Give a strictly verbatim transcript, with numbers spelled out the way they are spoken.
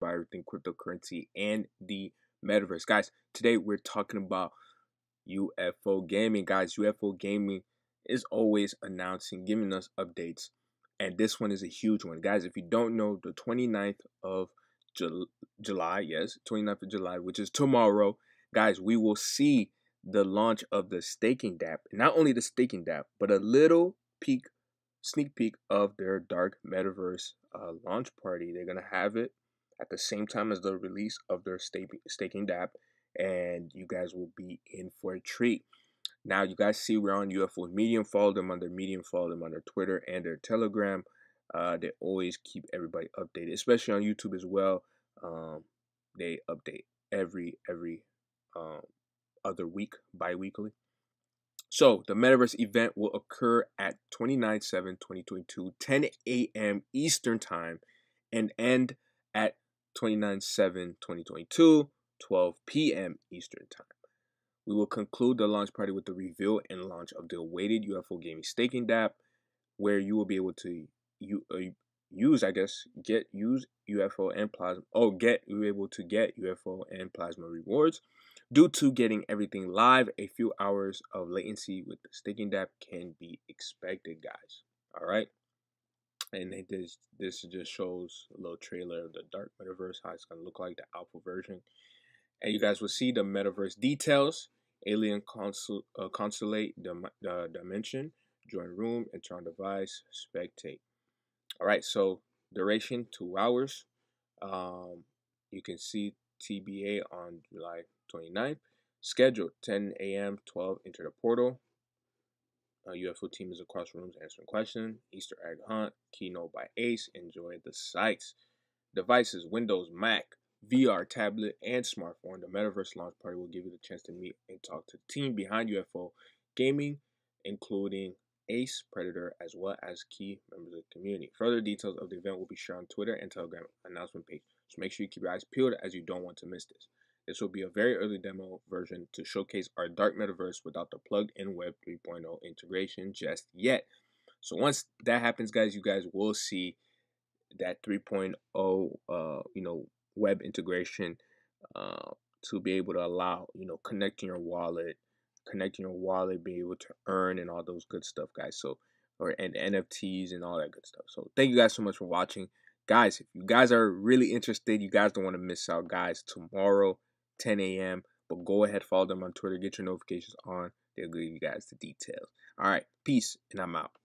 about everything cryptocurrency and the metaverse. Guys, today we're talking about U F O Gaming. Guys, U F O Gaming is always announcing, giving us updates, and this one is a huge one. Guys, if you don't know, the twenty-ninth of July, yes, twenty-ninth of July, which is tomorrow, guys, we will see the launch of the staking dApp. Not only the staking dApp, but a little peek, sneak peek of their Dark Metaverse uh, launch party. They're going to have it at the same time as the release of their staking dApp, and you guys will be in for a treat. Now, you guys see we're on U F O Medium. Follow them on their Medium. Follow them on their Twitter and their Telegram. Uh, they always keep everybody updated, especially on YouTube as well. Um, they update every every um, other week, bi-weekly. So the Metaverse event will occur at twenty-nine seven twenty twenty-two, ten A M Eastern Time, and end at twenty-nine seven twenty twenty-two, twelve P M Eastern Time. We will conclude the launch party with the reveal and launch of the awaited U F O Gaming staking dApp, where you will be able to you, uh, use, I guess, get use UFO and plasma. Oh, get you able to get U F O and plasma rewards. Due to getting everything live, a few hours of latency with the staking dApp can be expected, guys. All right, and it is, this just shows a little trailer of the Dark Metaverse, how it's gonna look like, the alpha version. And you guys will see the metaverse details, alien consul, uh, consulate, dim, uh, dimension, join room, enter on device, spectate. All right, so duration two hours. Um, you can see T B A on July twenty-ninth. Scheduled ten A M twelve. Enter the portal. Uh, U F O team is across rooms answering questions. Easter egg hunt. Keynote by Ace. Enjoy the sights. Devices: Windows, Mac, V R, tablet, and smartphone. The Metaverse launch party will give you the chance to meet and talk to the team behind U F O Gaming, including Ace, Predator, as well as key members of the community. Further details of the event will be shared on Twitter and Telegram announcement page, so make sure you keep your eyes peeled as you don't want to miss this. This will be a very early demo version to showcase our Dark Metaverse without the plug-in web three point oh integration just yet. So once that happens, guys, you guys will see that three point oh, uh, you know, web integration uh, to be able to allow, you know, connecting your wallet, connecting your wallet, being able to earn and all those good stuff, guys. So, or and N F Ts and all that good stuff. So thank you guys so much for watching. Guys, if you guys are really interested, you guys don't want to miss out, guys. Tomorrow, ten A M, but go ahead, follow them on Twitter, get your notifications on. They'll give you guys the details. All right, peace, and I'm out.